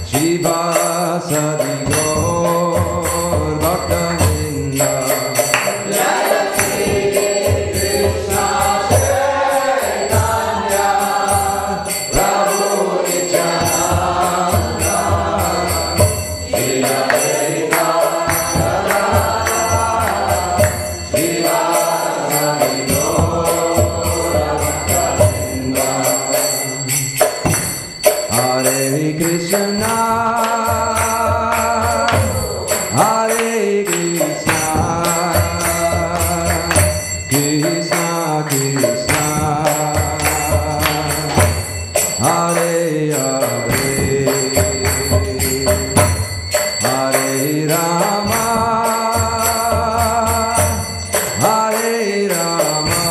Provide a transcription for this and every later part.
Shiva Hare Krishna, Hare Krishna, Krishna Krishna, Hare Hare, Hare Rama, Hare Rama,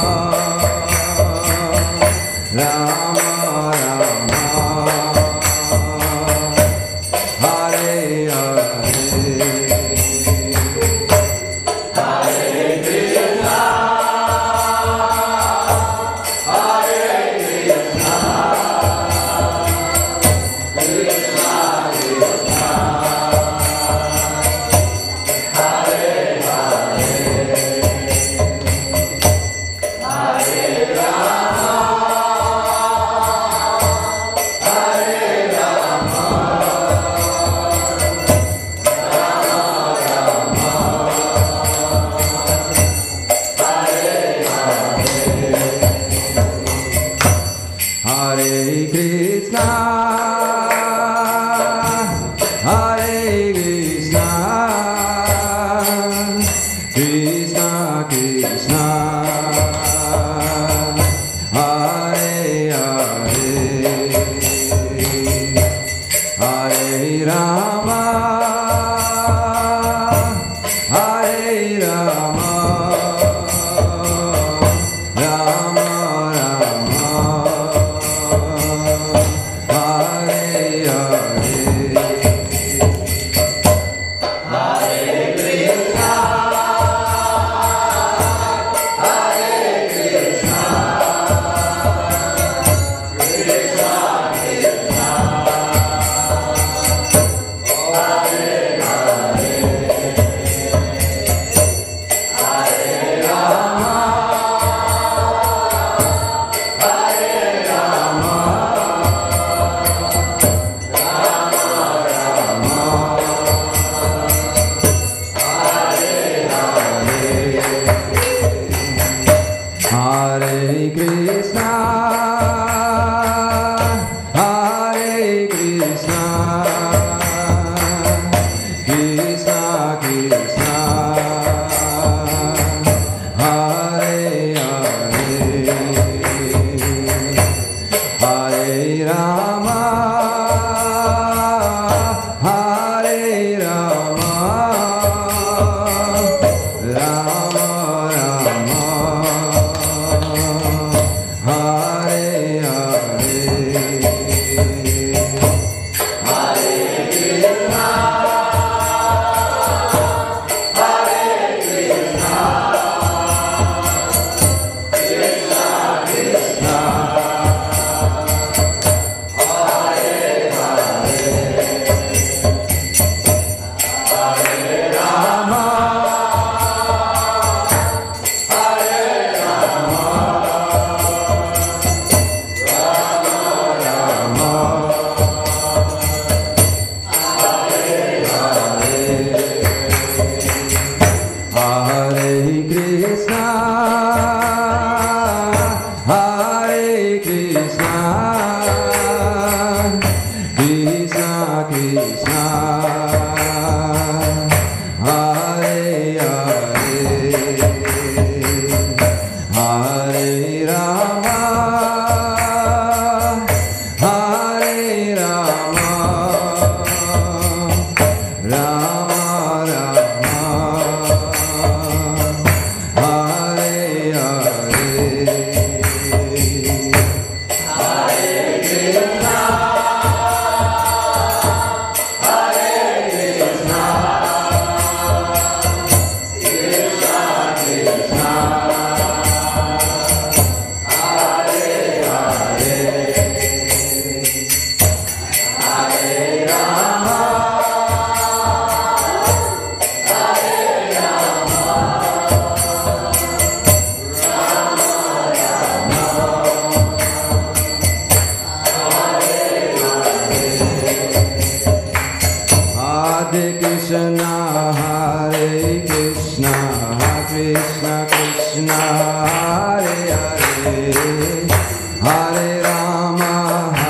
Rama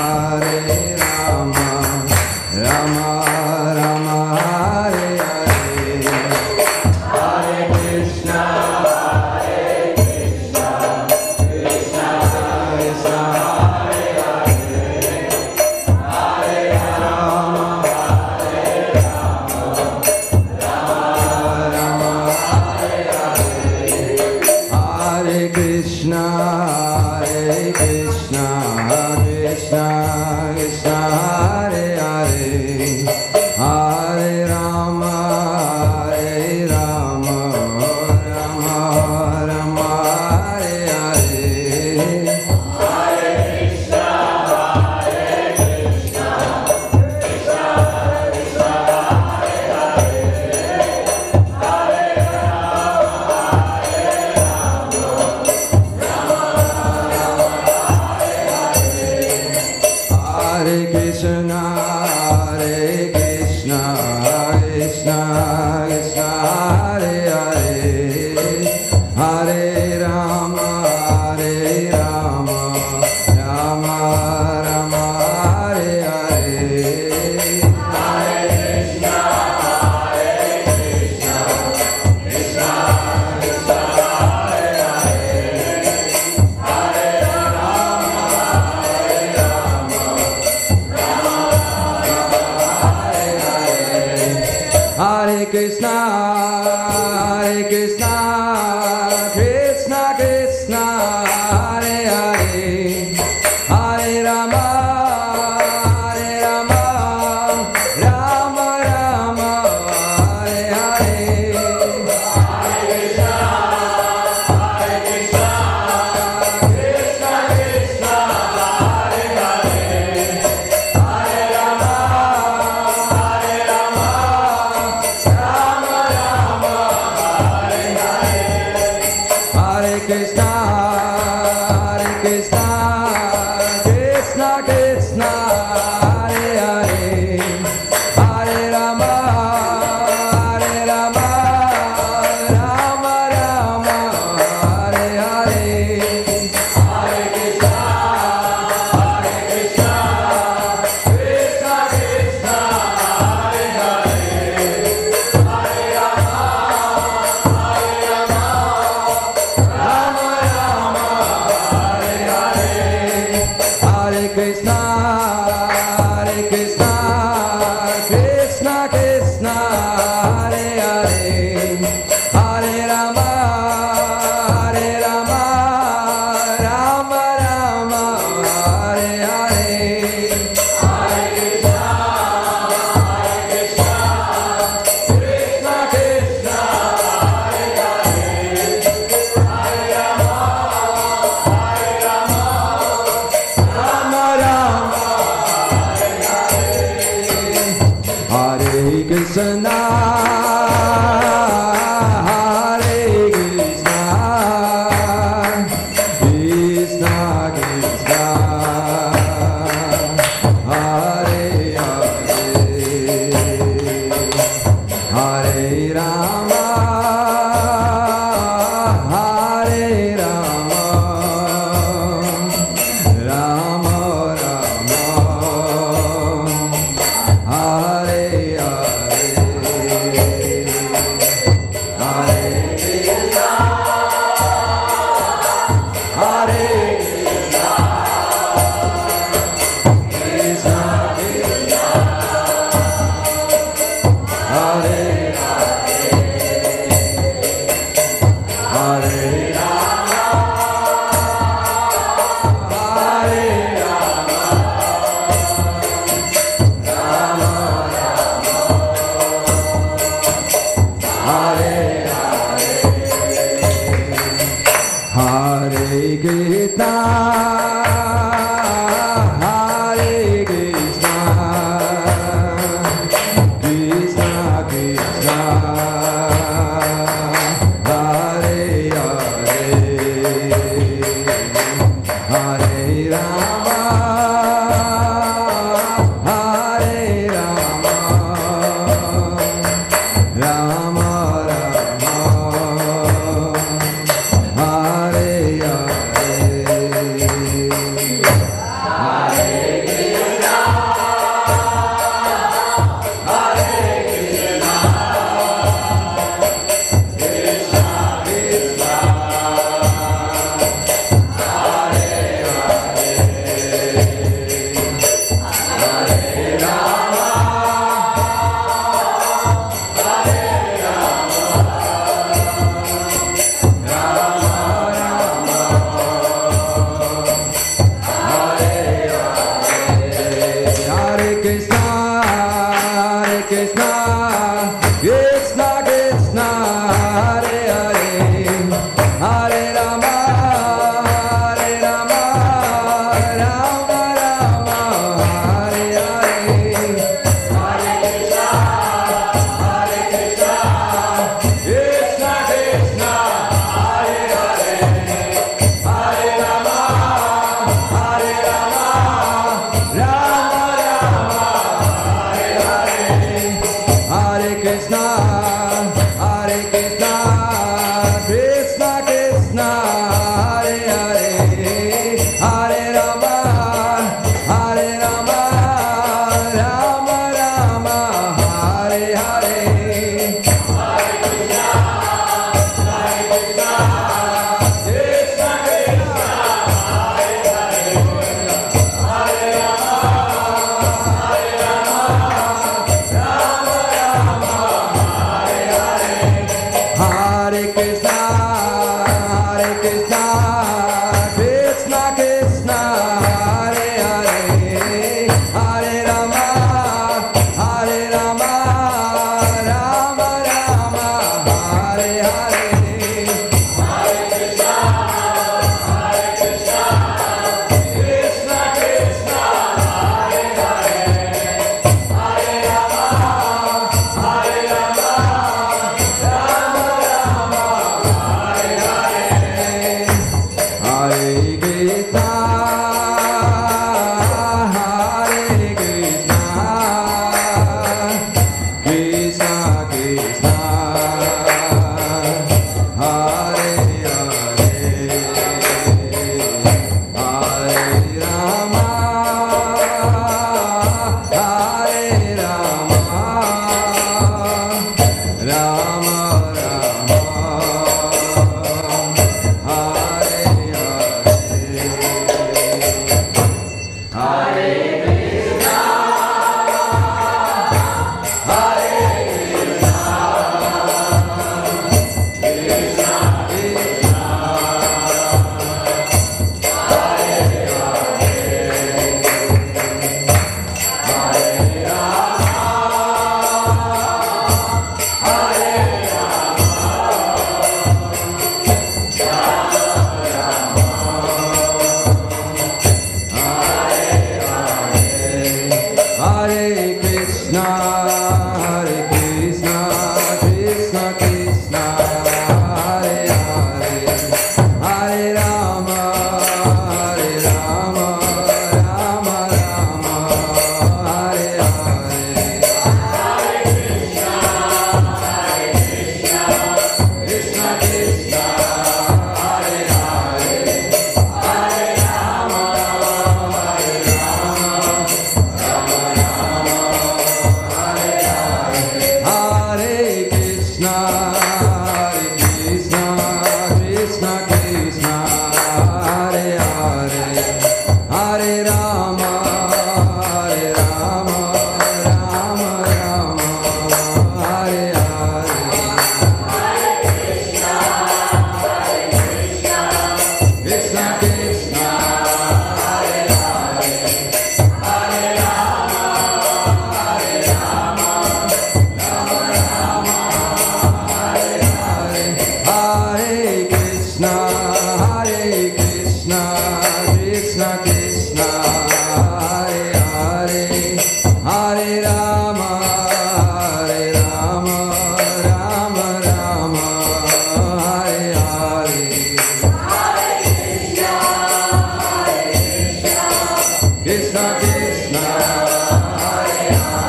Hare Rama, Hare Rama, Hare Krishna, Hare Krishna, Krishna Krishna, Hare Hare, Hare Rama, Hare Rama, Rama Rama, Hare Hare. Hare Krishna, Hare Krishna, Krishna Krishna, Hare Hare, Hare Rama, Hare Rama, Rama Rama, Hare Hare. Hare Krishna, Hare Krishna, yeah. Krishna, Hare Krishna, Krishna Krishna, Hare Hare, Hare Rama, Hare Rama, Rama Rama, Hare Hare. Hare Krishna, Hare Krishna, Krishna Krishna, Hare Hare, Hare Rama, Hare Rama, Rama Rama, Hare Hare. Hare Krishna, Hare Krishna, Krishna Krishna, Hare Hare, Hare Rama, Hare Rama, Rama Rama, Hare Hare. Krishna Krishna, Hare Hare, Hare Rama, Hare Rama, Rama Rama, Hare Hare. Hare Krishna, Hare Krishna, Krishna Krishna, Hare Hare, Hare Rama, Hare Rama, Rama Rama, Hare Hare. Krishna Krishna, Hare Hare, Hare Rama, Hare Rama,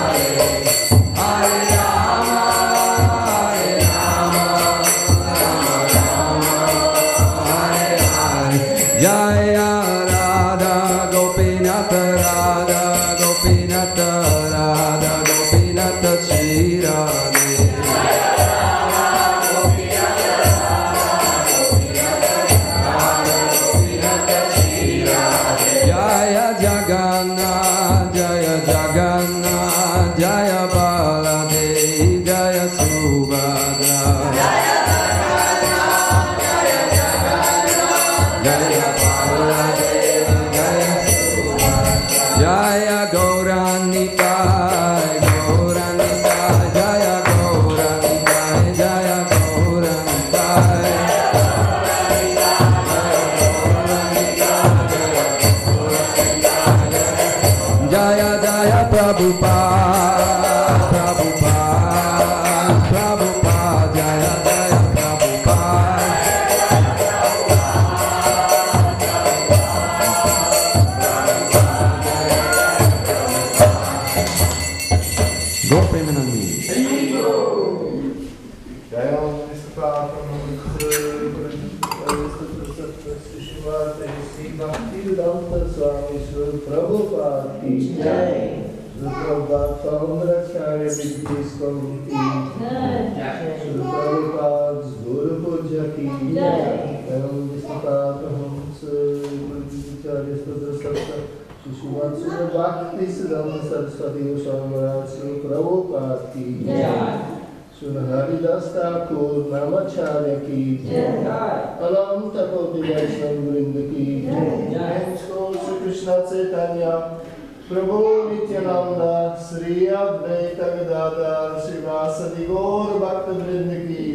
Rama Rama, Hare Hare. Jaya Radha Gopinatha, Radha Gopinatha, Radha Gopinatha, Shri Radhe. Jaya Jagannath, Jaya Jagannath, Jaya Baladev, Jaya Subhadra. Jaya Baladev, Jaya Subhadra. Jaya Gauranita, Gauranita, Jaya Gauranita, Jaya Gauranita. Jaya Jaya Prabhupada, Prabhupada, Prabhupada, Jaya Jaya Prabhupada. Go Premanandi. Ja ją występowałem z Bhakti Yoga Swami Srila Prabhupada i Srila Prabhupada Founder Business Committee, Srila Prabhupada Guru Puja ki ja ją występowałem z Acharya Shishwat Srila Bhakti Siddhanta Saraswati Swami Srila Prabhupada ki Srila Haridas Thakur Namacharya ki Alam Thakur Vaishnav Vrinda ki and so Sri Krishna Chaitanya Prabhu Nityananda Sri Advaita Gadadhar Srivasadi Gaur Bhakta Vrinda ki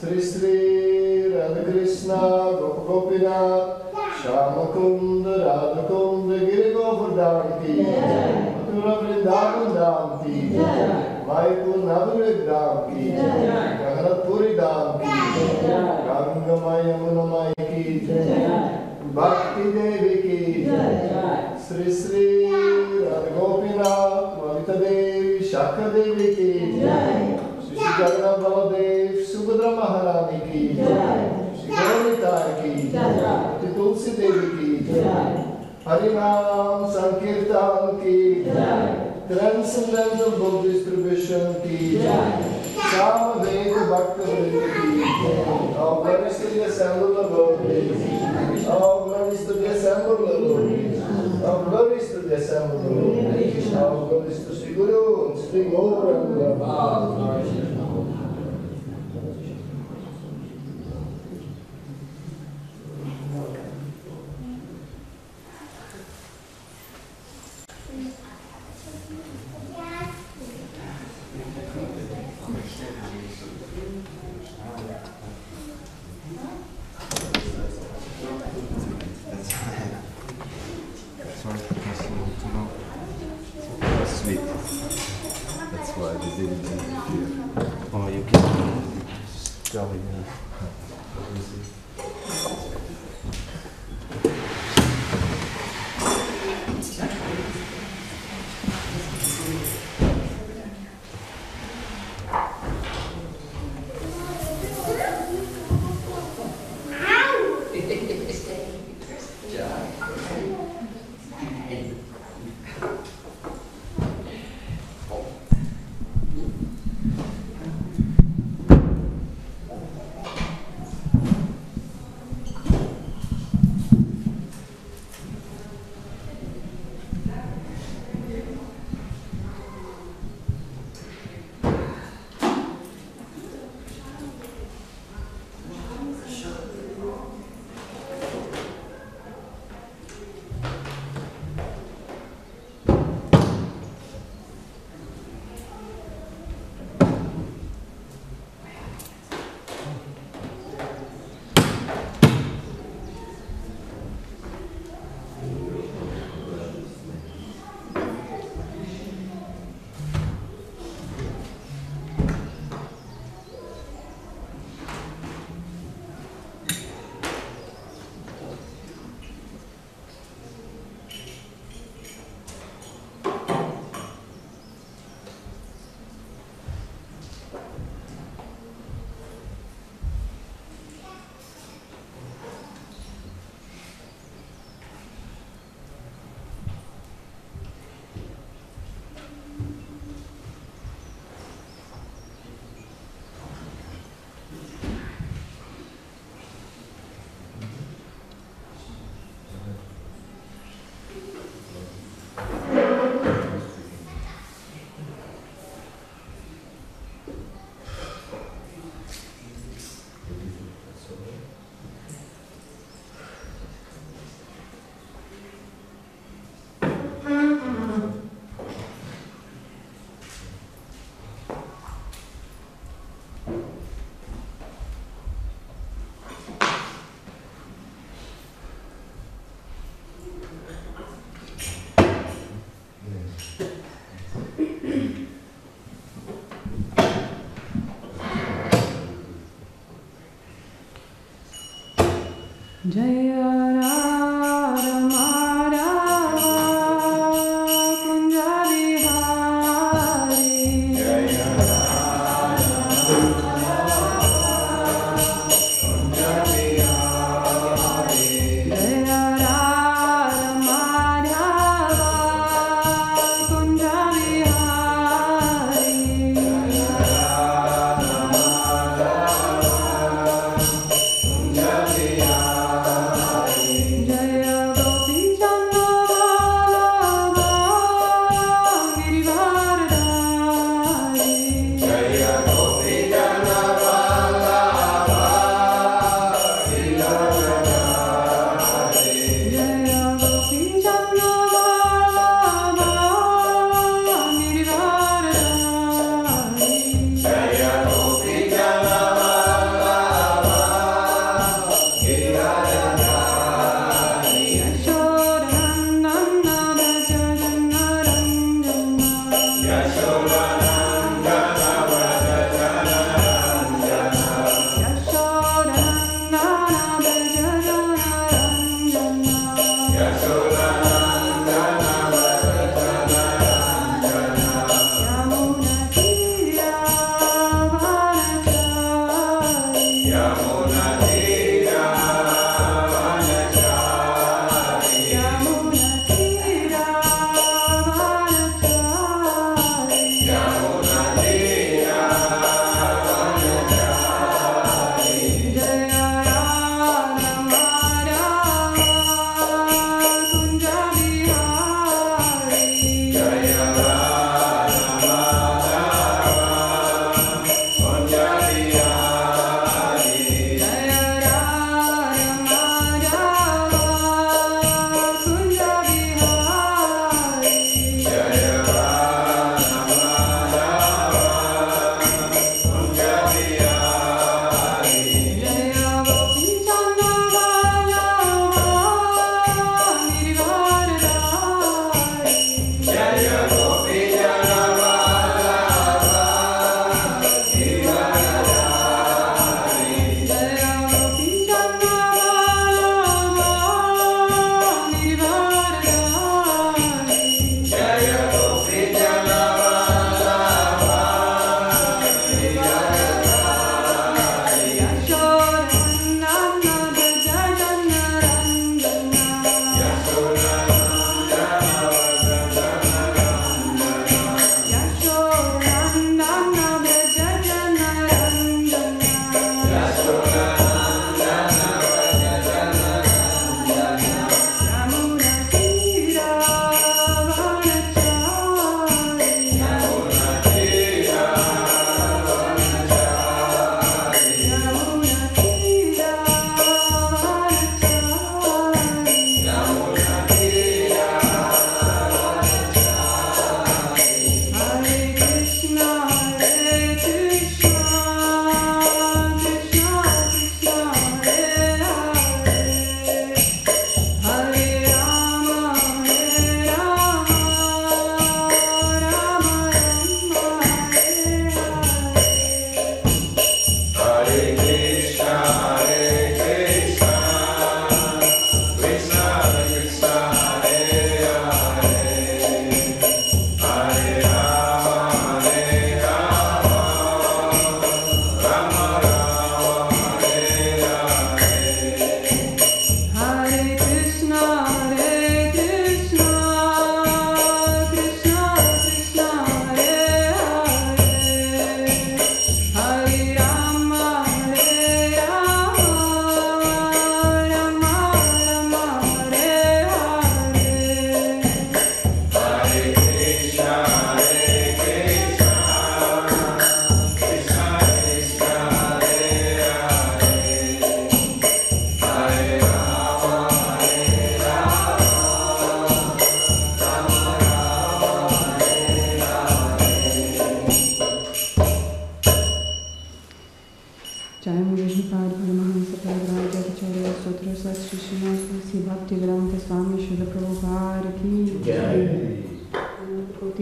Sri Sri Radhakrishna Gopina Shamakunda Radhakunda Giri Govardhan ki Mathura Vrindavan Dham ki Vaipur Navavik Dham ki Jagannathpuri Dham ki Gangamai Yamunamai ki Bhakti Devi ki Sri Sri Radhagopinath Malita Devi Shaka Devi ki Sri Jagannath Baladev Subhadra Maharani ki Sri Gauranitai ki Sri Tulsi Devi ki Harinam Sankirtan ki Transcendental Book Distribution ki Sama Veda Bhakta Vritti ki when is the assembled devotees? When is the assembled devotees? Where is the assembled devotees? Where is the Sri Guru and Sri Gauranga? asleep. That's why they didn't interfere. Oh, you can tell me. Jaya Radha Madhava Kunjabi Hari Jaya Radha Madhava Kunjabi Hari Jaya Radha Madhava Kunjabi Hari Jaya Radha Madhava Kunjabi Hari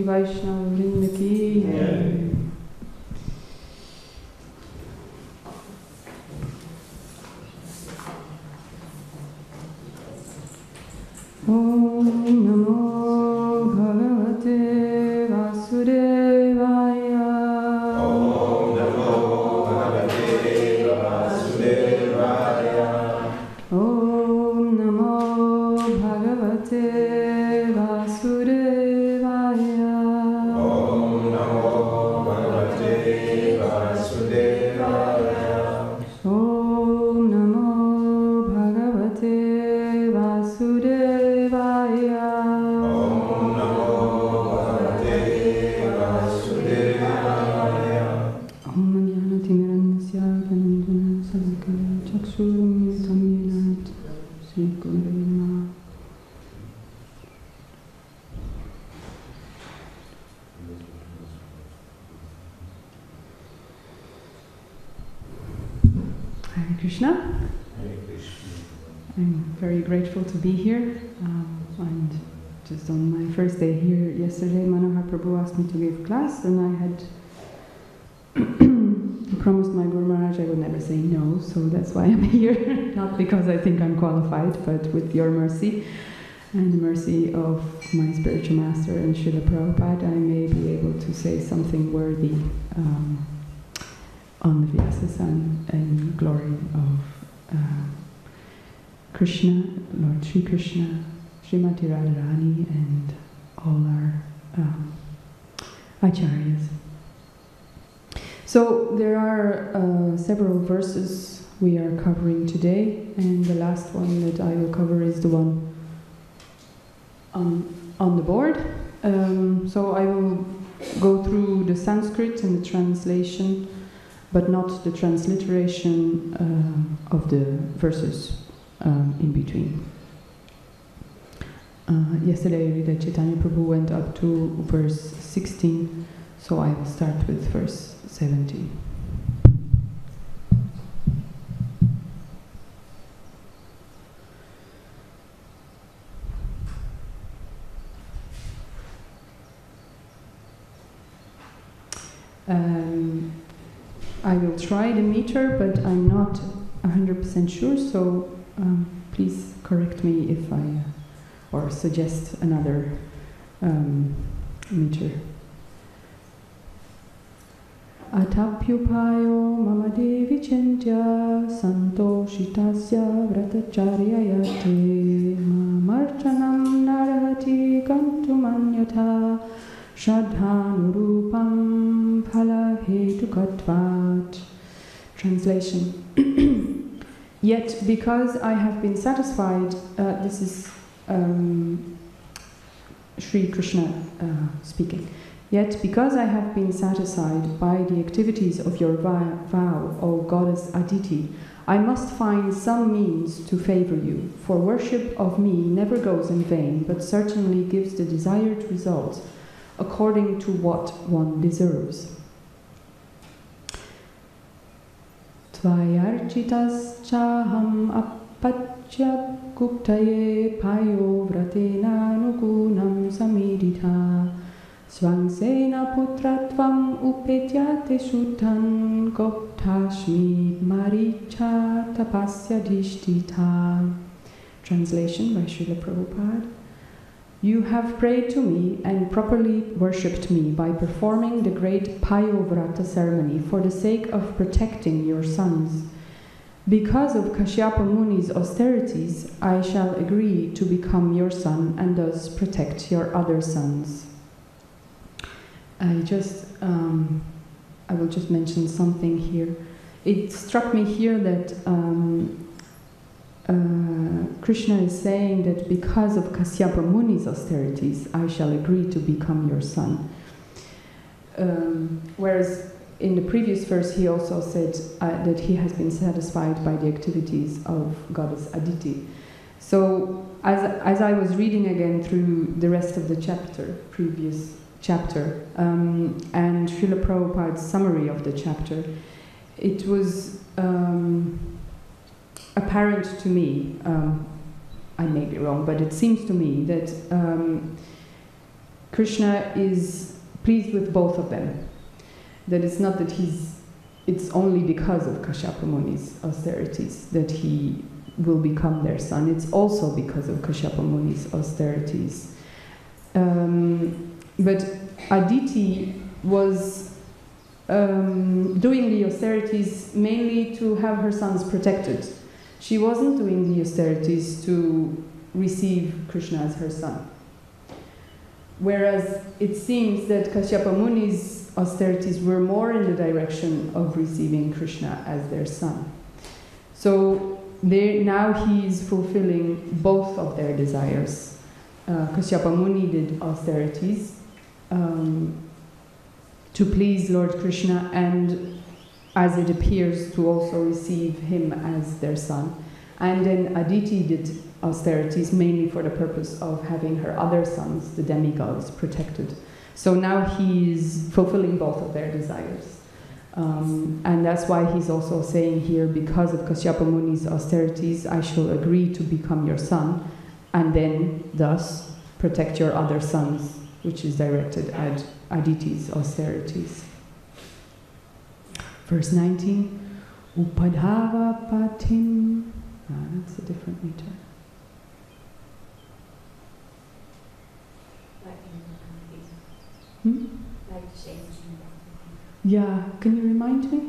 Vaishnava Vrinda ki jai. Om Namo Bhagavate Vasudevaya. Om Namo Bhagavate Vasudevaya. Om Namo Bhagavate Vasudevaya. Om Namo Bhagavate Vasudevaya. Om Namo Bhagavate Vasudevaya. Hare Krishna. Hare Krishna. I'm very grateful to be here. And just on my first day here yesterday, Manohar Prabhu asked me to give class, and I had promised my Guru Maharaj I would never say no, so that's why I'm here. Not because I think I'm qualified, but with your mercy and the mercy of my spiritual master and Srila Prabhupada, I may be able to say something worthy on the Vyasasana and glory of Krishna, Lord Sri Krishna, Srimati Radharani, and all our Acharyas. So there are several verses we are covering today, and the last one that I will cover is the one on the board. So I will go through the Sanskrit and the translation, but not the transliteration of the verses in between. Yesterday I read that Chaitanya Prabhu went up to verse 16, so I will start with verse 17. I will try the meter, but I'm not 100% sure, so please correct me if I or suggest another meter. Atapyupayo mama devi chintya santoshitasya vratacharyayate mamarchanam narahati kantumanyatha shraddhanurupam phalahetukatvat. Translation. Yet because I have been satisfied, this is Sri Krishna speaking. Yet because I have been satisfied by the activities of your vow, O Goddess Aditi, I must find some means to favor you, for worship of me never goes in vain, but certainly gives the desired result according to what one deserves. Tvayarchitas chaham appachyab guptaye payo vratena nugunam samidita svangsena putratvam upetyate sutan goptashmi maricha tapasya dishtita. Translation by Srila Prabhupada. You have prayed to me and properly worshipped me by performing the great Payovrata ceremony for the sake of protecting your sons. Because of Kasyapa Muni's austerities, I shall agree to become your son and thus protect your other sons. I will just mention something here. It struck me here that Krishna is saying that because of Kasyapa Muni's austerities, I shall agree to become your son. Whereas in the previous verse, he also said that he has been satisfied by the activities of Goddess Aditi. So as I was reading again through the rest of the chapter, previous chapter, and Srila Prabhupada's summary of the chapter, it was apparent to me, I may be wrong, but it seems to me that Krishna is pleased with both of them. That it's not that he's, it's only because of Kasyapa Muni's austerities that he will become their son. It's also because of Kasyapa Muni's austerities. But Aditi was doing the austerities mainly to have her sons protected. She wasn't doing the austerities to receive Krishna as her son. Whereas it seems that Kasyapa Muni's austerities were more in the direction of receiving Krishna as their son. So now he is fulfilling both of their desires. Kasyapa Muni did austerities to please Lord Krishna and, as it appears, to also receive him as their son. And then Aditi did austerities mainly for the purpose of having her other sons, the demigods, protected. So now he's fulfilling both of their desires. And that's why he's also saying here, because of Kasyapa Muni's austerities, I shall agree to become your son, and then thus protect your other sons, which is directed at Aditi's austerities. Verse 19, Upadhava Patim. Ah, that's a different meter. Hmm? Yeah, can you remind me?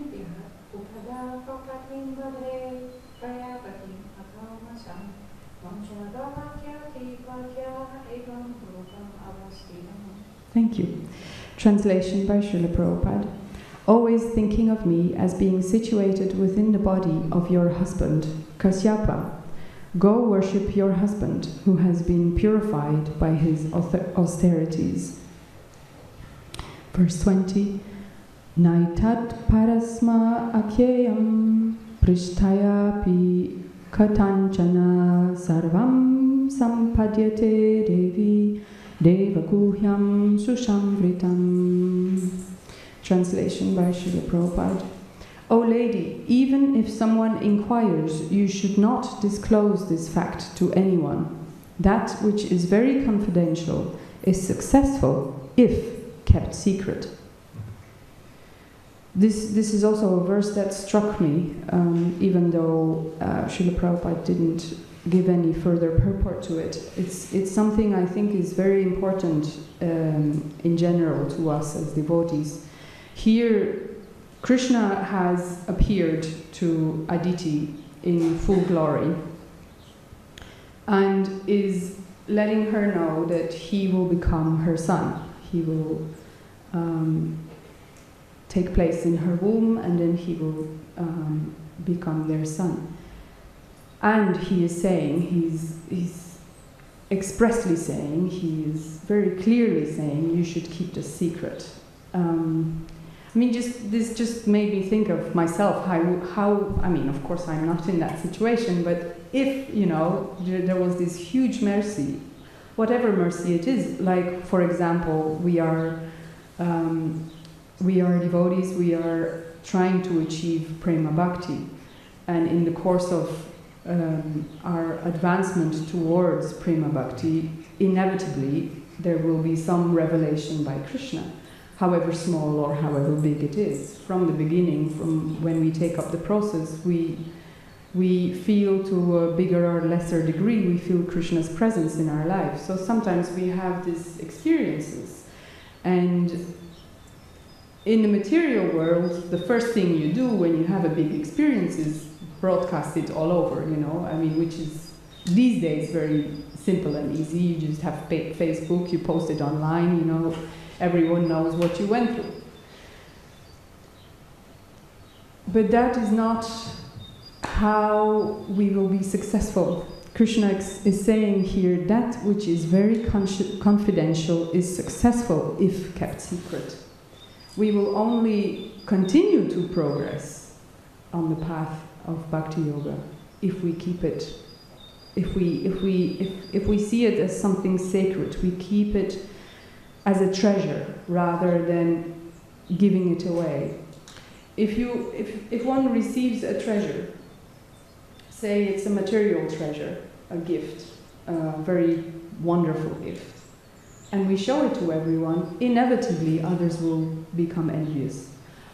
Thank you. Translation by Srila Prabhupada. Always thinking of me as being situated within the body of your husband, Kasyapa. Go worship your husband, who has been purified by his austerities. Verse 20. Naitat parasma akyeyam prishtayapi katanchana sarvam sampadyate devi devaguhyam sushamvritam. Translation by Srila Prabhupada. O lady, even if someone inquires, you should not disclose this fact to anyone. That which is very confidential is successful if kept secret. This is also a verse that struck me, even though Srila Prabhupada didn't give any further purport to it. It's something I think is very important in general to us as devotees. Here, Krishna has appeared to Aditi in full glory and is letting her know that he will become her son. He will take place in her womb, and then he will become their son. And he is saying, he's expressly saying, he is very clearly saying, you should keep this secret. I mean, this just made me think of myself. How I mean, of course, I'm not in that situation, but if you know there was this huge mercy, whatever mercy it is, like for example, we are devotees, we are trying to achieve prema bhakti, and in the course of our advancement towards prema bhakti, inevitably there will be some revelation by Krishna, however small or however big it is. From the beginning, from when we take up the process, we feel to a bigger or lesser degree, we feel Krishna's presence in our life. So sometimes we have these experiences. And in the material world, the first thing you do when you have a big experience is broadcast it all over, you know? I mean, which is these days very simple and easy. You just have Facebook, you post it online, you know? Everyone knows what you went through. But that is not how we will be successful. Krishna is saying here, that which is very confidential is successful if kept secret. We will only continue to progress on the path of Bhakti Yoga if we keep it, if we see it as something sacred, we keep it as a treasure rather than giving it away. If one receives a treasure, say it's a material treasure, a gift, a very wonderful gift, and we show it to everyone, inevitably others will become envious.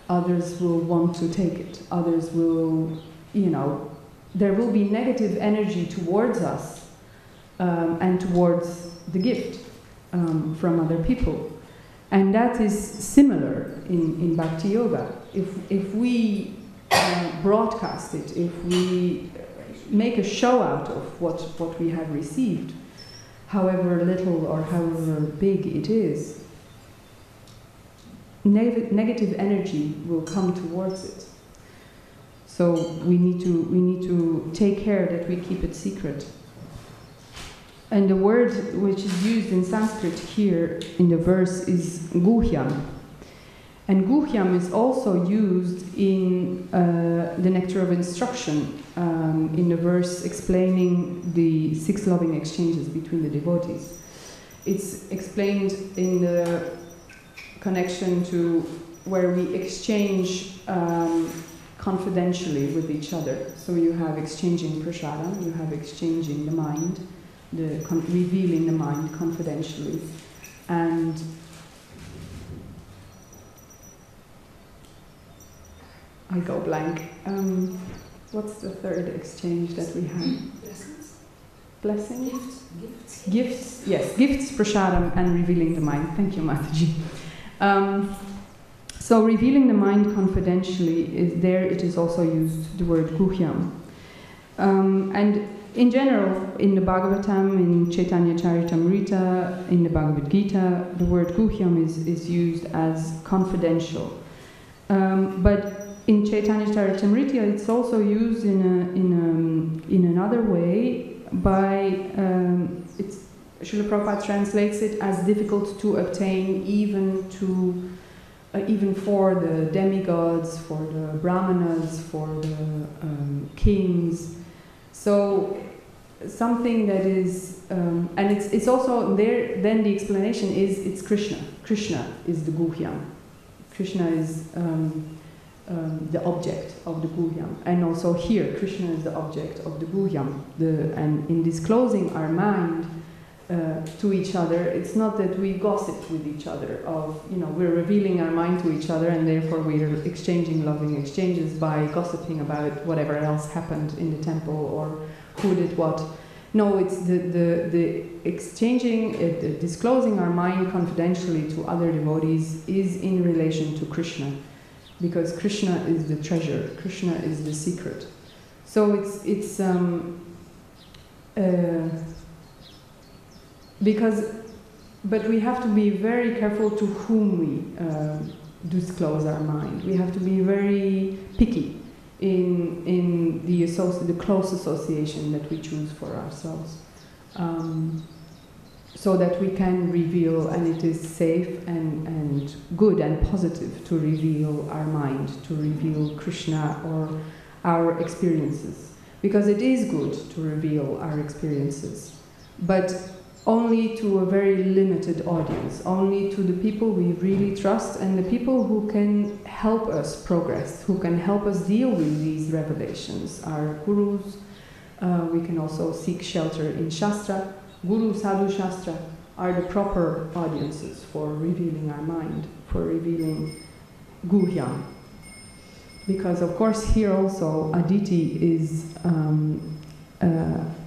Others will want to take it. Others will, you know, there will be negative energy towards us and towards the gift from other people. And that is similar in Bhakti Yoga. If we broadcast it, if we make a show out of what we have received, however little or however big it is, negative energy will come towards it. So we need to take care that we keep it secret. And the word which is used in Sanskrit here in the verse is guhyam. And guhyam is also used in the Nectar of Instruction, in the verse explaining the 6 loving exchanges between the devotees. It's explained in the connection to where we exchange confidentially with each other. So you have exchanging prasadam, you have exchanging the mind, revealing the mind confidentially, and I go blank. What's the third exchange that we have? Blessings. Blessings? Gifts. Gifts, yes. Gifts, prasadam, and revealing the mind. Thank you, Mataji. So revealing the mind confidentially, it is also used, the word guhyam. And in general, in the Bhagavatam, in Chaitanya Charitamrita, in the Bhagavad Gita, the word guhyam is used as confidential. But in Chaitanya Charitamrita, it's also used in another way by Srila Prabhupada translates it as difficult to obtain, even for the demigods, for the brahmanas, for the kings. So something that is, and it's also there, then the explanation is it's Krishna. Krishna is the guhyam. Krishna is the object of the guhyam. And also here, Krishna is the object of the guhyam. And in disclosing our mind to each other, it's not that we gossip with each other of, you know, we're revealing our mind to each other and therefore we're exchanging loving exchanges by gossiping about whatever else happened in the temple or who did what. No, it's the exchanging, the disclosing our mind confidentially to other devotees is in relation to Krishna, because Krishna is the treasure, Krishna is the secret. So but we have to be very careful to whom we disclose our mind. We have to be very picky in the close association that we choose for ourselves, so that we can reveal, and it is safe and good and positive to reveal our mind, to reveal Krishna or our experiences, because it is good to reveal our experiences, but only to a very limited audience, only to the people we really trust and the people who can help us progress, who can help us deal with these revelations, our gurus. We can also seek shelter in Shastra. Guru, Sadhu, Shastra are the proper audiences for revealing our mind, for revealing guhyam. Because of course here also Aditi is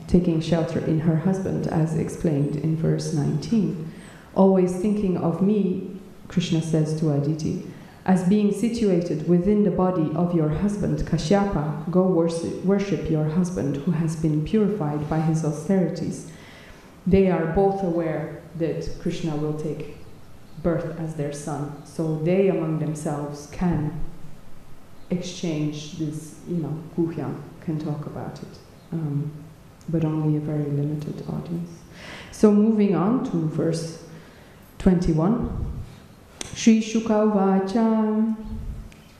taking shelter in her husband, as explained in verse 19. Always thinking of me, Krishna says to Aditi, as being situated within the body of your husband, Kasyapa, go worship your husband who has been purified by his austerities. They are both aware that Krishna will take birth as their son, so they among themselves can exchange this, you know, guhyam, can talk about it. But only a very limited audience. So moving on to verse 21. Shri Shuka Vacha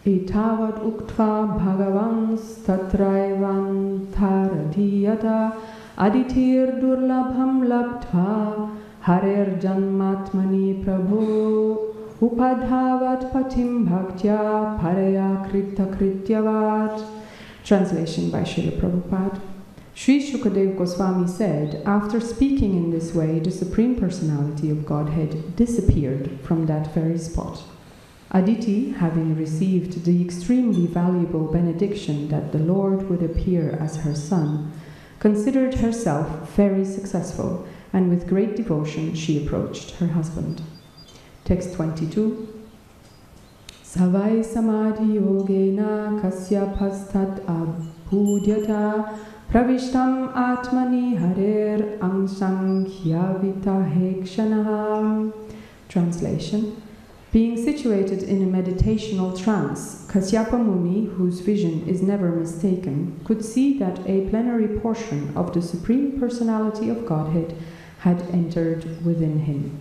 Itavat Uktva Bhagavan Statraivan Taradiyata Aditir Durlabham Labdha Harer Janmatmani Prabhu Upadhavat Patim Bhaktya Pareya Krita Krityavat. Translation by Srila Prabhupada. Sri Shukadeva Goswami said, after speaking in this way, the Supreme Personality of Godhead disappeared from that very spot. Aditi, having received the extremely valuable benediction that the Lord would appear as her son, considered herself very successful, and with great devotion she approached her husband. Text 22. Savai samadhi yogena kasyapastat abhudyata pravishtam atmani harer amsankhya hekshanaha. Translation. Being situated in a meditational trance, Kasyapa Muni, whose vision is never mistaken, could see that a plenary portion of the Supreme Personality of Godhead had entered within him.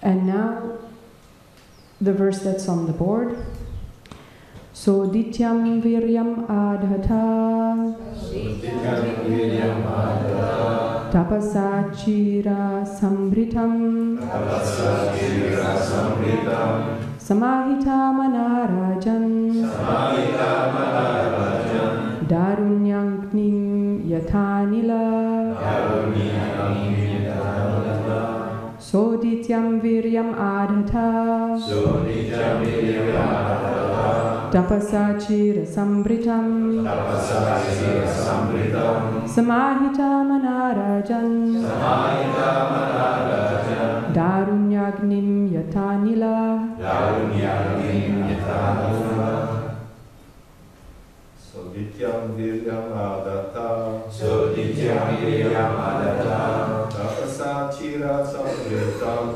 And now, the verse that's on the board. So dityam viryam adhata tapasa chira sambritam samahita manarajan darunyagnim yatanila sodityam viryam adhata tapasa chira sambritam samahita manarajan darunyagnim yatanila. Sodityam viryam adata tapasa chira sambritam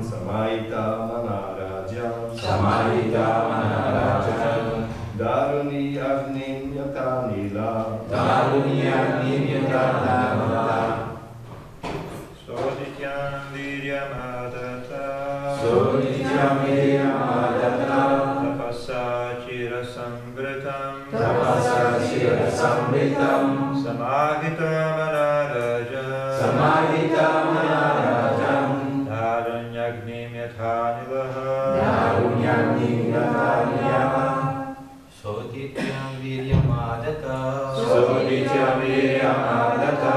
samahita manarajan Daruni agnim yatanila. Daruni agnim yatanila. Sodityam viryam adata. Sodityam viryam adata. Tapasa chira sambritam. Tapasa chira sambritam. Samahita manaraja. Samahita manaraja. Darunyagnim yatanila. Sodityam viryam adata. Sodityam viryam adata.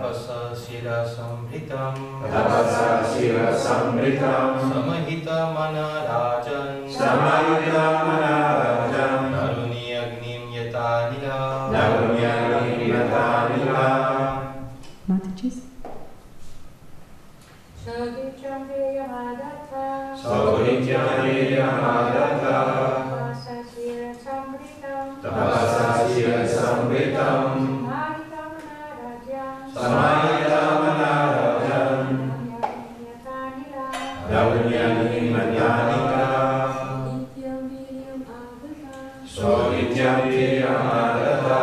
Tapasa chira sambritam. Tapasa chira sambritam. Samahita manarajan. Samahita manarajan. Daruni agnim yatanila. Daruni agnim yatanila. Mataji. Sodityam viryam adata. Sodityam viryam adata. Tapasasya samritam. Samayata manarajan. Daunyanim yatanila. Sodityam viryam adata.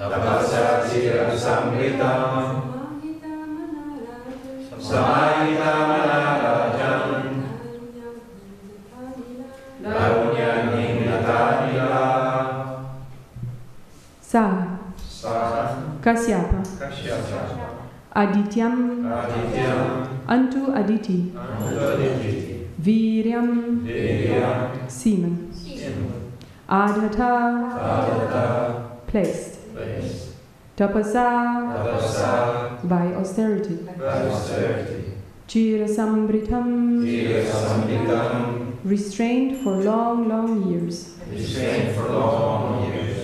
Tapasasya samritam. Samayata manarajan. Sa. Sa. Kasyapa. Kasyapa. Adityam. Adityam. Antu Aditi. Antu Aditi. Viryam. Viryam. Semen. Semen. Adhata. Adhata. Placed. Placed. Tapasa. Tapasa. By austerity. By austerity. Chira sambritam. Chira sambritam. Restrained for long, long years. Restrained for long years.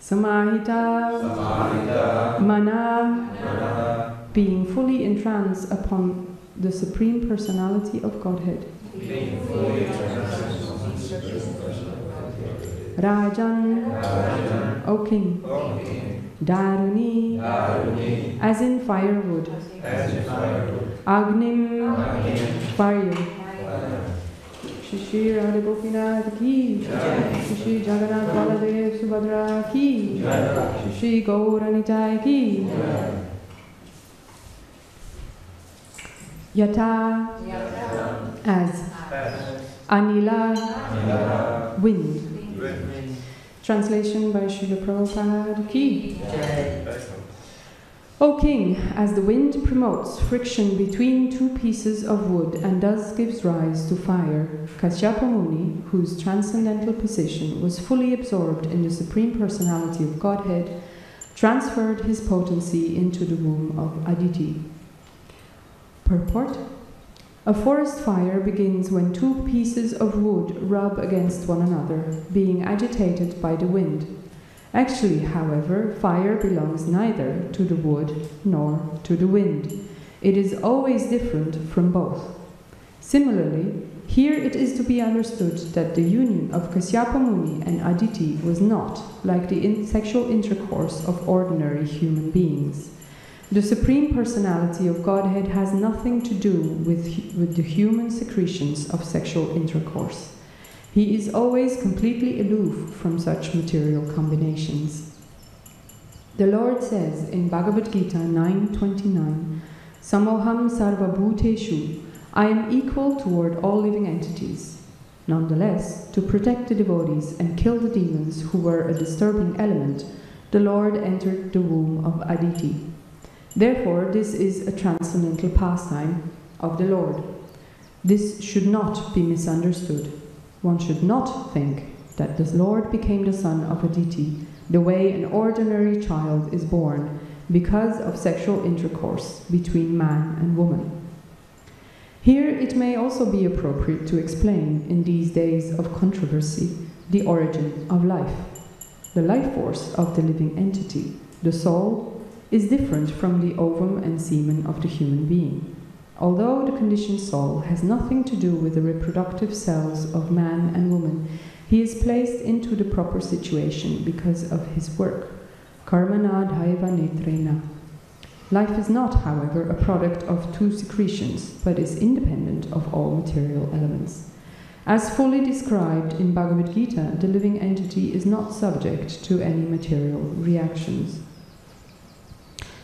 Samahita. Samahita. Mana. Mana. Being fully entranced upon the Supreme Personality of Godhead. Being fully entranced upon the Supreme Personality of Godhead. Rajan. Rajan. O King. O King. Daruni. Daruni. As in firewood. As in firewood. Agnim. Agnim. Fire. Fire. Shri Radha Gopinath ki jai, Shri Jagannath Baladev Subhadra ki jai, Shri Gauranitai ki jai. Yata, yata. As. Anila, anila. Wind. Wind. Translation by Srila Prabhupada ki jai. O King, as the wind promotes friction between two pieces of wood and thus gives rise to fire, Kasyapa Muni, whose transcendental position was fully absorbed in the Supreme Personality of Godhead, transferred his potency into the womb of Aditi. Purport: a forest fire begins when two pieces of wood rub against one another, being agitated by the wind. Actually, however, fire belongs neither to the wood nor to the wind. It is always different from both. Similarly, here it is to be understood that the union of Kasyapa Muni and Aditi was not like the sexual intercourse of ordinary human beings. The Supreme Personality of Godhead has nothing to do with the human secretions of sexual intercourse. He is always completely aloof from such material combinations. The Lord says in Bhagavad Gita 9.29, Samoham sarvabhuteshu, I am equal toward all living entities. Nonetheless, to protect the devotees and kill the demons who were a disturbing element, the Lord entered the womb of Aditi. Therefore, this is a transcendental pastime of the Lord. This should not be misunderstood. One should not think that the Lord became the son of Aditi, the way an ordinary child is born, because of sexual intercourse between man and woman. Here it may also be appropriate to explain, in these days of controversy, the origin of life. The life force of the living entity, the soul, is different from the ovum and semen of the human being. Although the conditioned soul has nothing to do with the reproductive cells of man and woman, he is placed into the proper situation because of his work. Karmana dhaiva netrena. Life is not, however, a product of two secretions, but is independent of all material elements. As fully described in Bhagavad Gita, the living entity is not subject to any material reactions.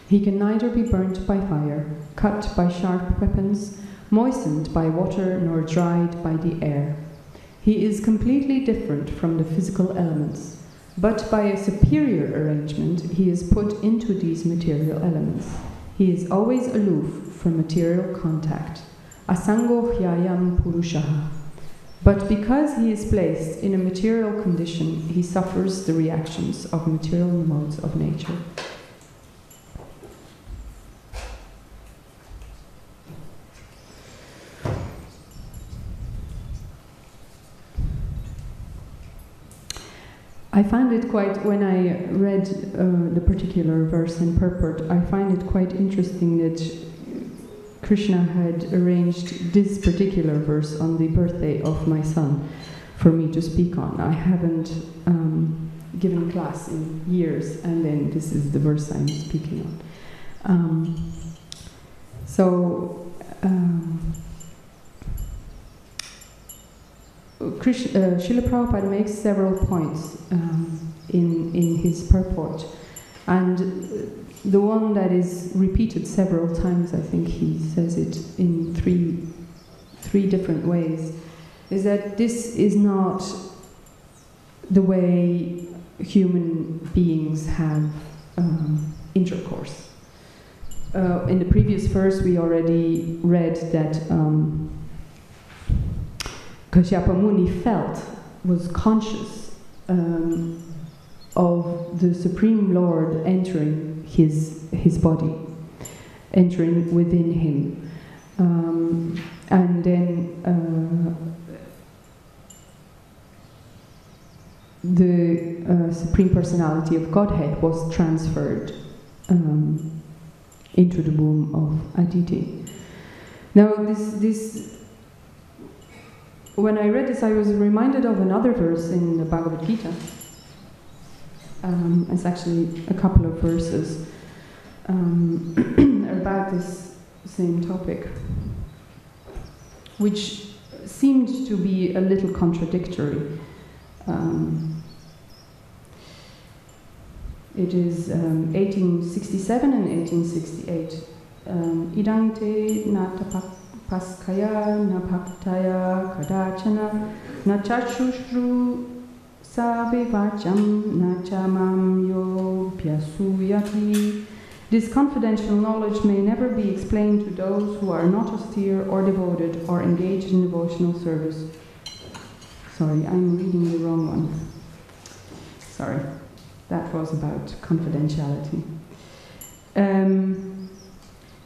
He can neither be burnt by fire, cut by sharp weapons, moistened by water, nor dried by the air. He is completely different from the physical elements, but by a superior arrangement he is put into these material elements. He is always aloof from material contact. Asango hyayam purushaha. But because he is placed in a material condition, he suffers the reactions of material modes of nature. I find it quite, when I read the particular verse in purport, I find it quite interesting that Krishna had arranged this particular verse on the birthday of my son for me to speak on. I haven't given class in years, and then this is the verse I'm speaking on. Srila Prabhupada makes several points in his purport, and the one that is repeated several times, I think he says it in three different ways, is that this is not the way human beings have intercourse. In the previous verse we already read that Kasyapa Muni was conscious of the Supreme Lord entering his body, entering within him. And then the Supreme Personality of Godhead was transferred into the womb of Aditi. Now when I read this, I was reminded of another verse in the Bhagavad Gita. It's actually a couple of verses about this same topic, which seemed to be a little contradictory. It is 1867 and 1868. Idang te natapak. Paskaya na bhaktaya kadachana na chachushru sabivacham na chamam yo pyasuyati This confidential knowledge may never be explained to those who are not austere or devoted or engaged in devotional service. Sorry, I'm reading the wrong one. Sorry, that was about confidentiality.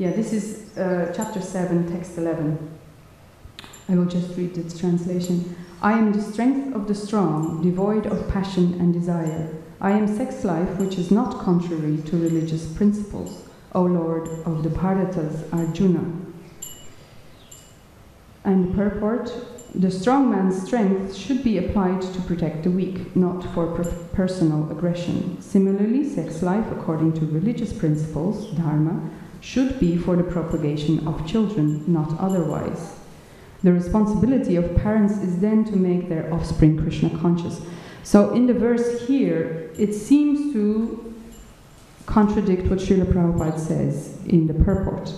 Yeah, this is chapter 7, text 11. I will just read its translation. I am the strength of the strong, devoid of passion and desire. I am sex life which is not contrary to religious principles, O Lord of the Bharatas, Arjuna. And purport, the strong man's strength should be applied to protect the weak, not for personal aggression. Similarly, sex life, according to religious principles, dharma, should be for the propagation of children, not otherwise. The responsibility of parents is then to make their offspring Krishna conscious. So in the verse here, it seems to contradict what Srila Prabhupada says in the purport.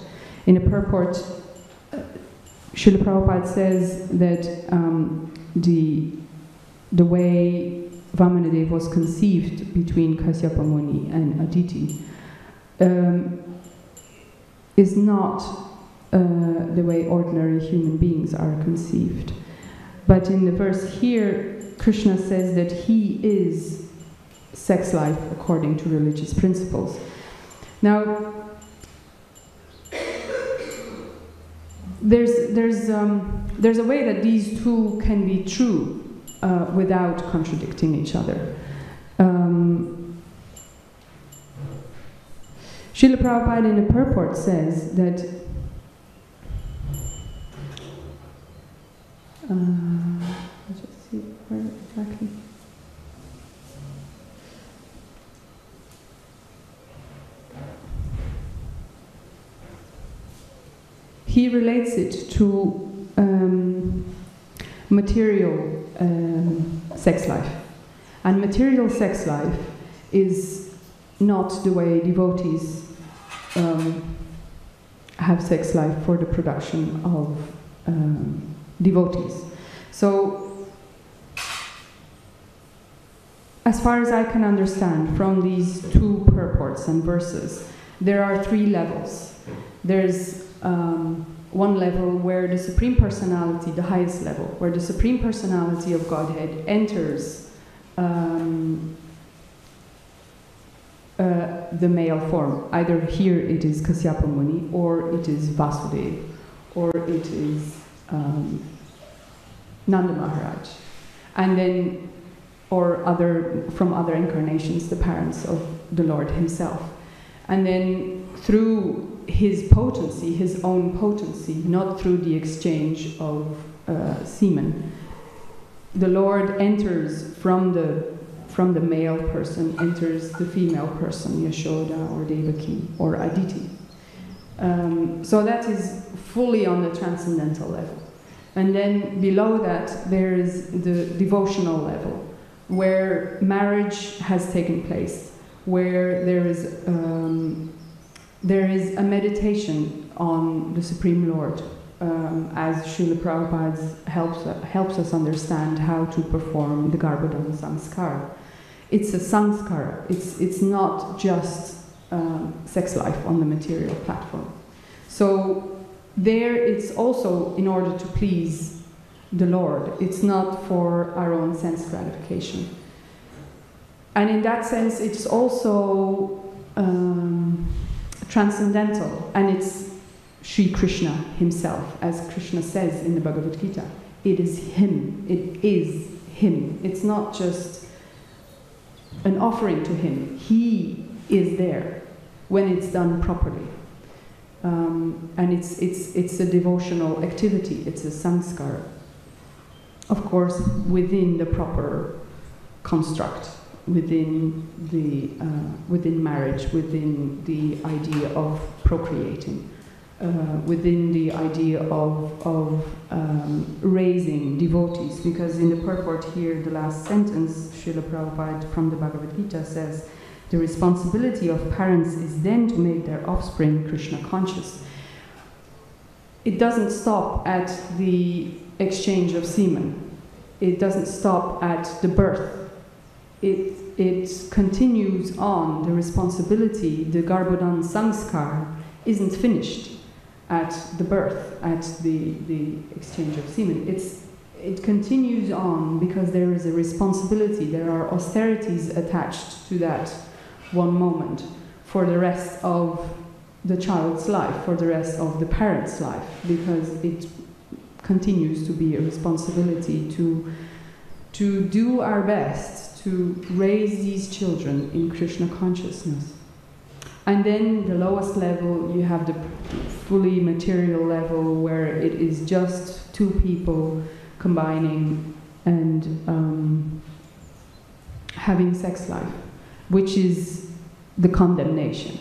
In the purport, Srila Prabhupada says that the way Vamanadeva was conceived between Kasyapa Muni and Aditi is not the way ordinary human beings are conceived. But in the verse here, Krishna says that he is sex life according to religious principles. Now, there's a way that these two can be true without contradicting each other. Srila Prabhupada in the purport says that where exactly? He relates it to material sex life. And material sex life is not the way devotees have sex life for the production of devotees. So, as far as I can understand from these two purports and verses, there are three levels. There's one level where the Supreme Personality, the highest level, where the Supreme Personality of Godhead enters the male form. Either here it is Kasyapa Muni, or it is Vasudev, or it is Nanda Maharaj. And then or other, from other incarnations, the parents of the Lord himself. And then through his potency, his own potency, not through the exchange of semen, the Lord enters from the male person, enters the female person, Yashoda or Devaki or Aditi. So that is fully on the transcendental level. And then below that, there is the devotional level, where marriage has taken place, where there is a meditation on the Supreme Lord, as Srila Prabhupada helps us understand how to perform the Garbhadhana Samskara. It's a samskara. It's not just sex life on the material platform. So there it's also in order to please the Lord. It's not for our own sense gratification. And in that sense, it's also transcendental, and it's Sri Krishna himself, as Krishna says in the Bhagavad Gita. It is him. It is him. It's not just an offering to him. He is there when it's done properly. And it's a devotional activity. It's a samskara. Of course, within the proper construct, within marriage, within the idea of procreating, within the idea of raising devotees. Because in the purport here, the last sentence, Srila Prabhupada from the Bhagavad Gita says, the responsibility of parents is then to make their offspring Krishna conscious. It doesn't stop at the exchange of semen. It doesn't stop at the birth. It it continues on the responsibility. The Garbhadhana Samskara isn't finished at the birth, at the exchange of semen. It continues on because there is a responsibility. There are austerities attached to that one moment for the rest of the child's life, for the rest of the parent's life, because it continues to be a responsibility to do our best to raise these children in Krishna consciousness. And then the lowest level, you have the fully material level where it is just two people combining and having sex life, which is the condemnation.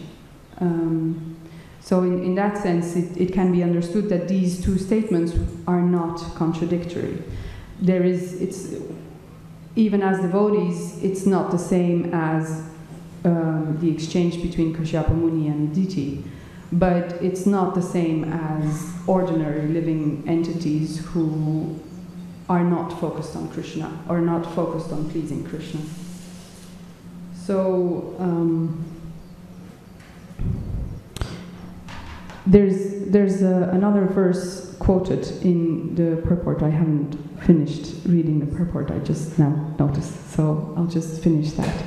So in that sense, it can be understood that these two statements are not contradictory. Even as devotees, it's not the same as the exchange between Kasyapa Muni and Aditi, but it's not the same as ordinary living entities who are not focused on Krishna, or not focused on pleasing Krishna. So there's another verse quoted in the purport. I haven't finished reading the purport, I just now noticed, so I'll just finish that.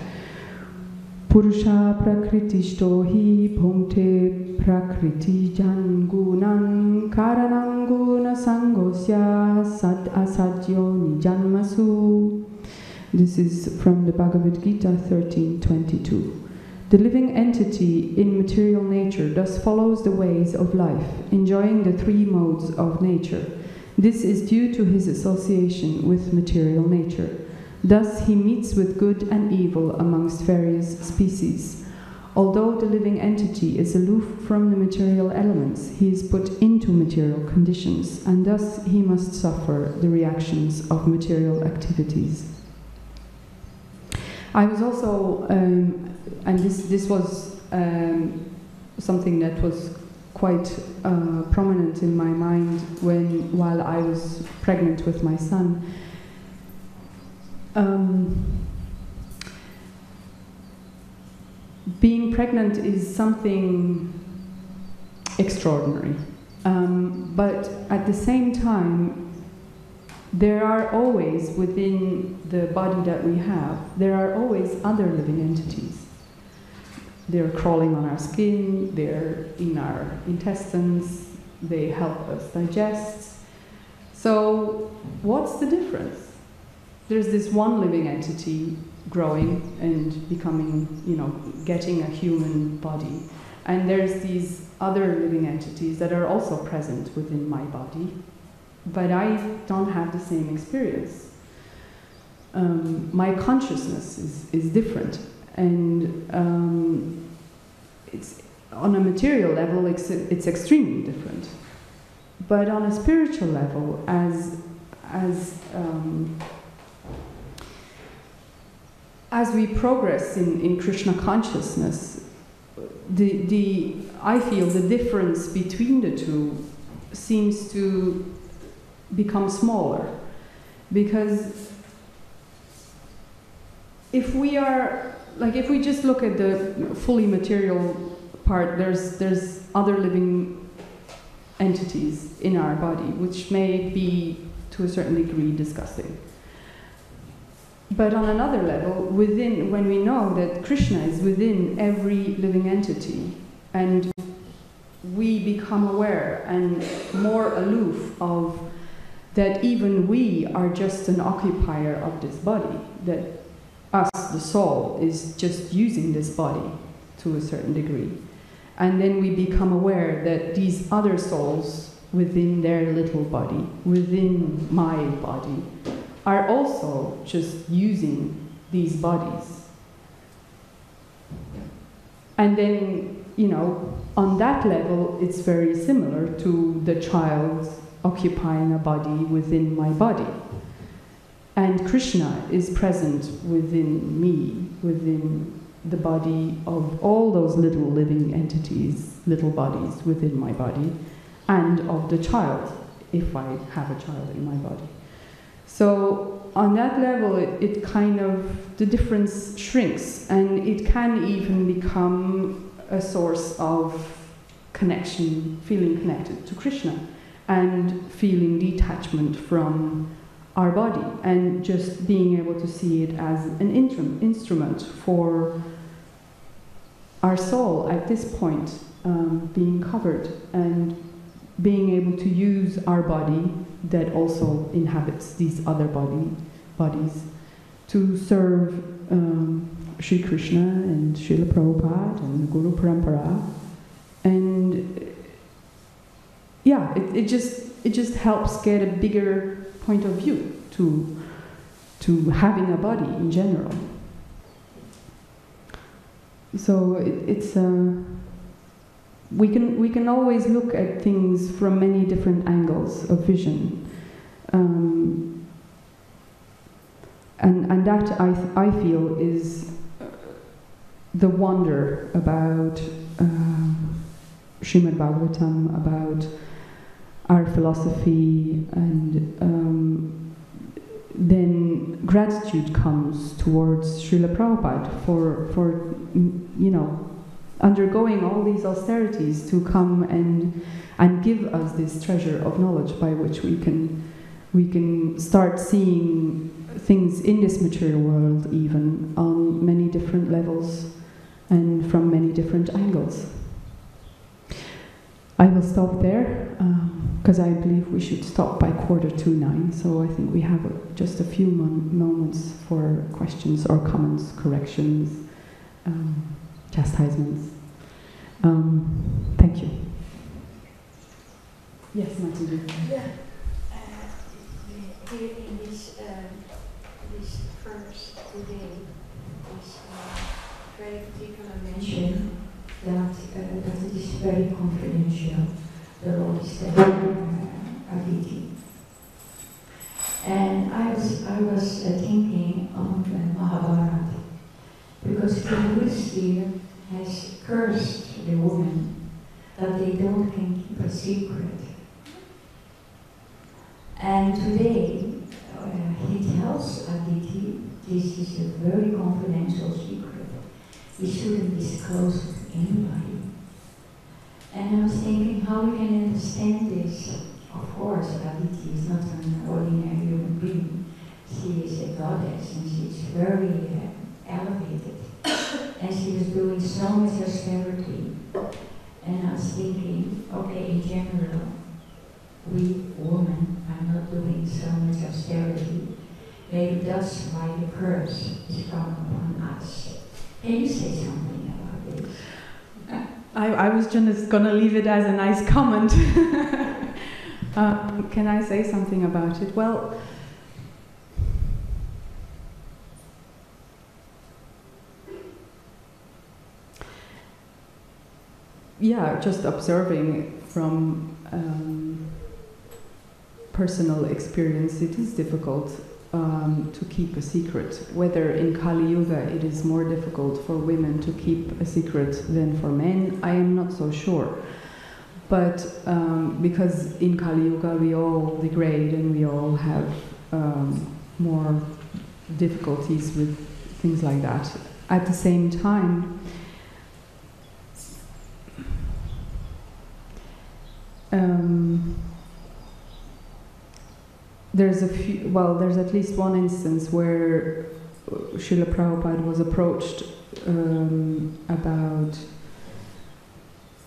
Purusha prakritisto hi bhumte prakriti jangunan karananguna sangosya sad asadyo nijanmasu. This is from the Bhagavad Gita 13:22. The living entity in material nature thus follows the ways of life, enjoying the three modes of nature. This is due to his association with material nature. Thus he meets with good and evil amongst various species. Although the living entity is aloof from the material elements, he is put into material conditions, and thus he must suffer the reactions of material activities. I was also and this was something that was quite prominent in my mind while I was pregnant with my son. Being pregnant is something extraordinary, but at the same time, there are always, within the body that we have, there are always other living entities. They're crawling on our skin, they're in our intestines, they help us digest. So what's the difference? There's this one living entity growing and becoming, getting a human body. And there's these other living entities that are also present within my body, but I don't have the same experience. My consciousness is different. And it's, on a material level, it's extremely different. But on a spiritual level, as we progress in Krishna consciousness, I feel the difference between the two seems to become smaller, because if we just look at the fully material part, there's other living entities in our body, which may be, to a certain degree, disgusting. But on another level, when we know that Krishna is within every living entity, and we become aware and more aloof of that even we are just an occupier of this body, that us, the soul, is just using this body to a certain degree. And then we become aware that these other souls within their little body, within my body, are also just using these bodies. And then, on that level, it's very similar to the child occupying a body within my body. And Krishna is present within me, within the body of all those little living entities, little bodies within my body, and of the child, if I have a child in my body. So on that level, it kind of, the difference shrinks, and it can even become a source of connection, feeling connected to Krishna, and feeling detachment from our body, and just being able to see it as an instrument for our soul at this point being covered, and being able to use our body that also inhabits these other bodies to serve Sri Krishna and Srila Prabhupada and the Guru Parampara. And yeah, it just helps get a bigger point of view to having a body in general. So we can always look at things from many different angles of vision, and that I feel is the wonder about Srimad Bhagavatam, about our philosophy, and then gratitude comes towards Srila Prabhupada for you know, undergoing all these austerities to come and give us this treasure of knowledge by which we can start seeing things in this material world even on many different levels and from many different angles. I will stop there because I believe we should stop by 9:15, so I think we have just a few moments for questions or comments, corrections, chastisements. Thank you. Yes, Martin. Yeah. In this verse today, is very particular mention that it is very confidential, the Lord is Aditi. And I was thinking on Mahabharata, because Yudhisthira has cursed the women that they don't can keep a secret. And today, he tells Aditi, this is a very confidential secret. We shouldn't disclose it to anybody. And I was thinking how we can understand this. Of course, Aditi is not an ordinary human being. She is a goddess, and she is very elevated. And she was doing so much austerity. And I was thinking, okay, in general, we women are not doing so much austerity. Maybe that's why the curse is coming upon us. Can you say something about this? I was just going to leave it as a nice comment. Can I say something about it? Well, yeah, just observing from personal experience, it is difficult to keep a secret. Whether in Kali Yuga it is more difficult for women to keep a secret than for men, I am not so sure. But because in Kali Yuga we all degrade and we all have more difficulties with things like that. At the same time, there's at least one instance where Srila Prabhupada was approached about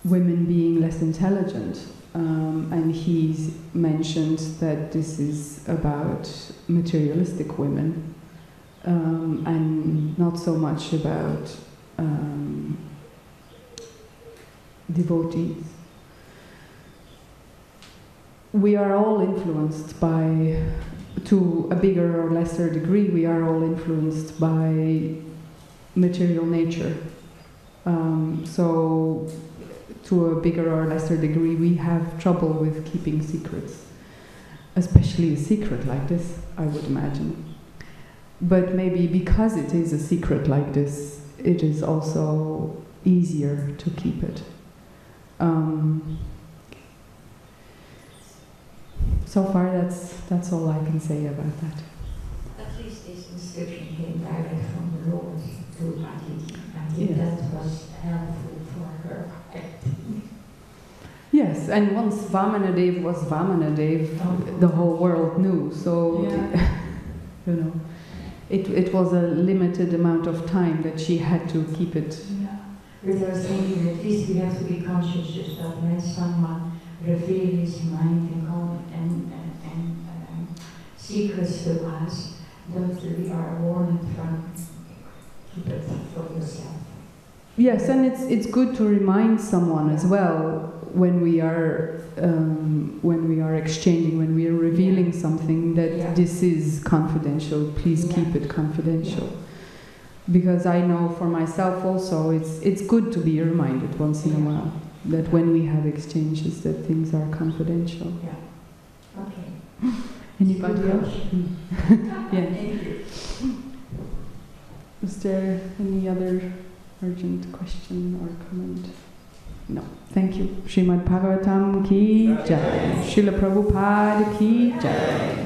women being less intelligent, and he mentioned that this is about materialistic women, and not so much about devotees. We are all influenced by, to a bigger or lesser degree, we are all influenced by material nature. So, to a bigger or lesser degree, we have trouble with keeping secrets, especially a secret like this, I would imagine. But maybe because it is a secret like this, it is also easier to keep it. So far, that's all I can say about that. At least this instruction came directly from the Lord to Aditi, and that was helpful for her. Yes, and once Vamanadeva was Vamanadeva, the whole world knew. So, you know, it was a limited amount of time that she had to keep it. But I was thinking, at least we have to be conscious that when someone reveals his mind and secrets to us, that we are warned from keep it for yourself. Yes, and it's good to remind someone as well when we are revealing something that this is confidential. Please keep it confidential. Because I know for myself also, it's good to be reminded once in a while that when we have exchanges, that things are confidential. Yeah. Okay. Anybody else? Is there any other urgent question or comment? No. Thank you. Srimad Bhagavatam ki jai. Srila Prabhupada ki jai.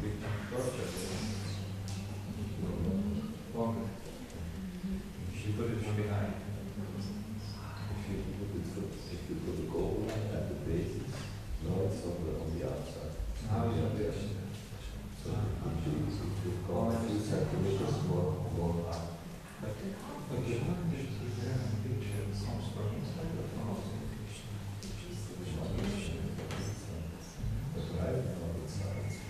become prostrate. She put it from behind. If you put the gold at the base, no, it's on the outside. Now it's on the outside. So if you have to make it more out. But the one which is there in the picture comes from inside the house. But right now it's not. It's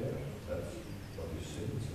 Yeah, that's what you say.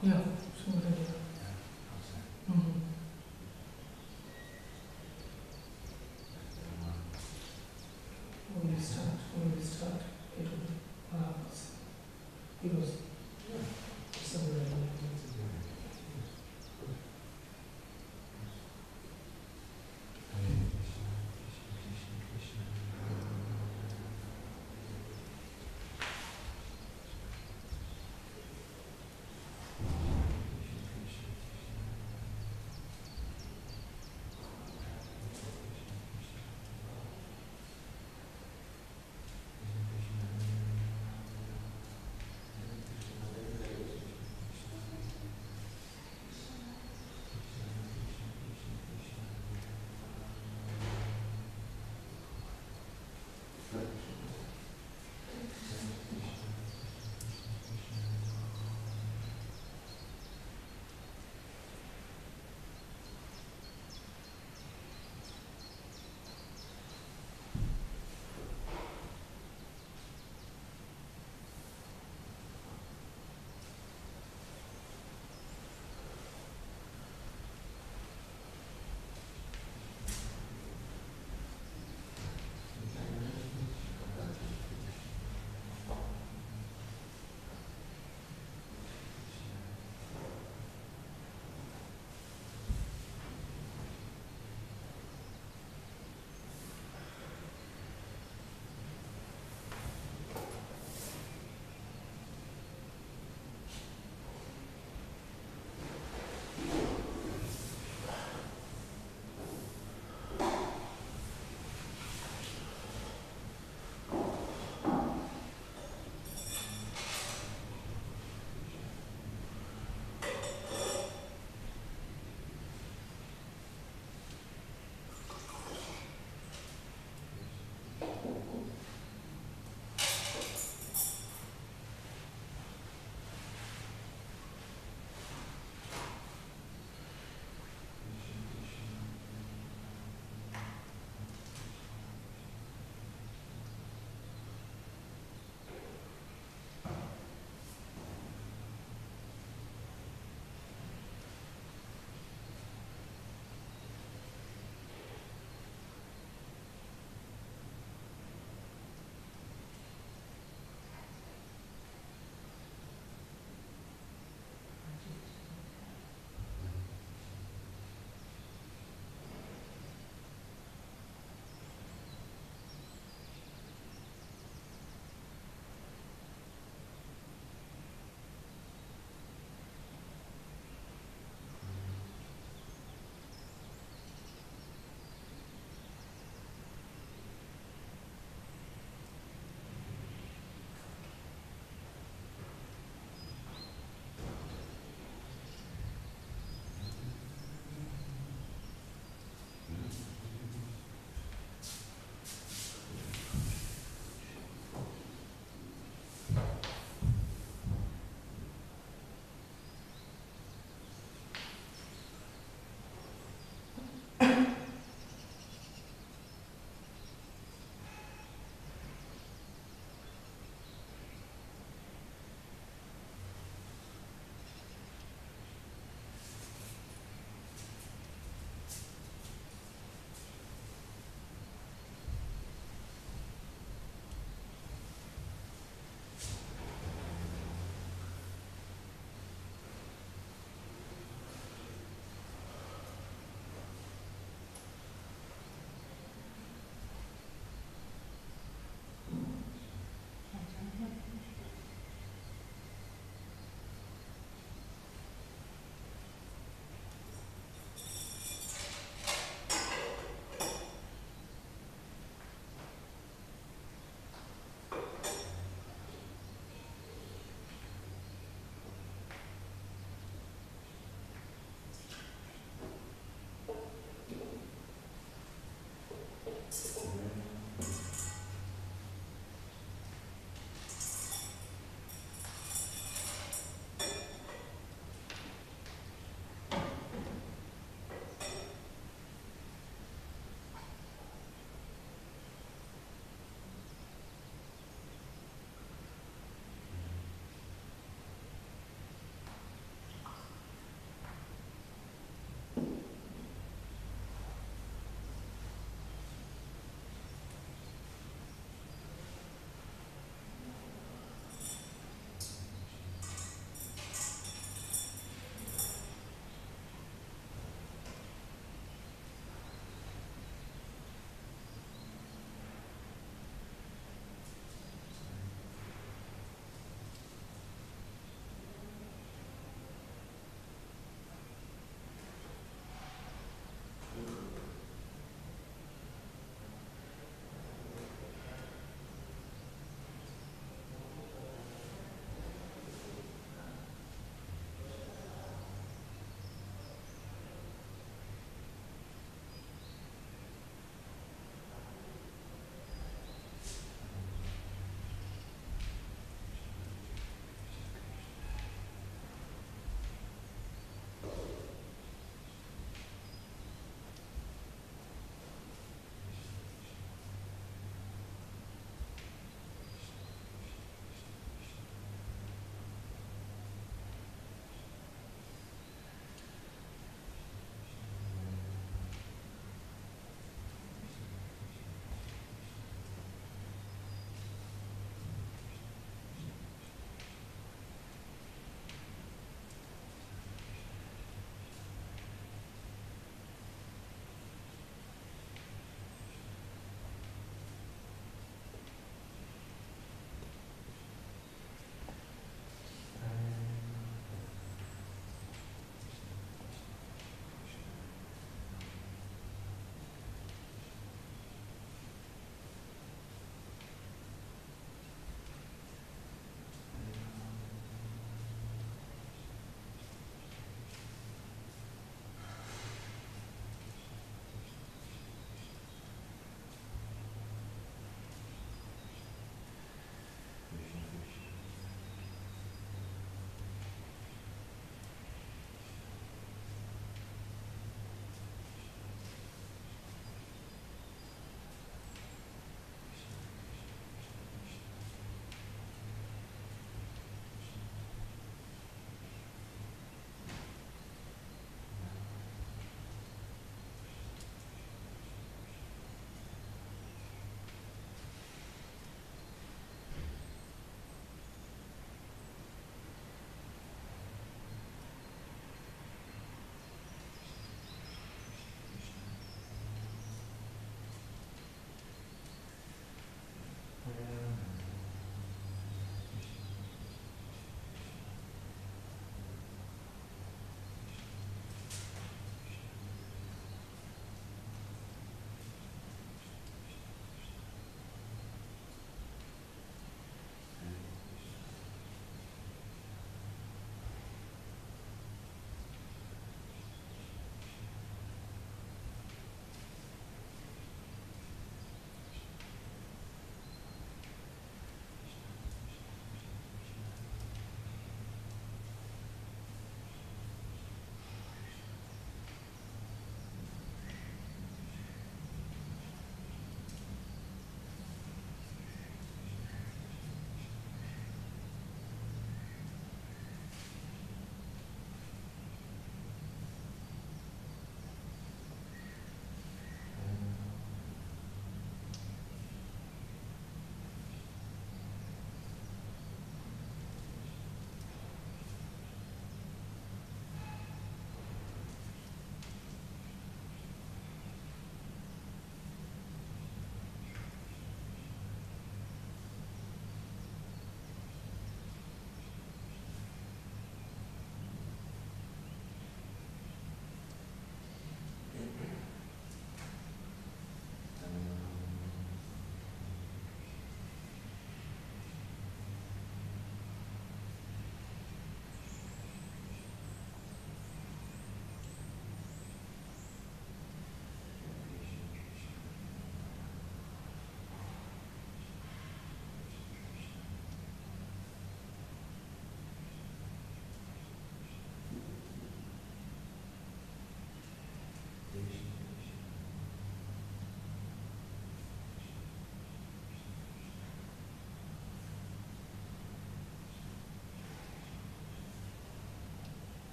Yeah, somewhere there. Yeah, outside. When we start, it will pass. Because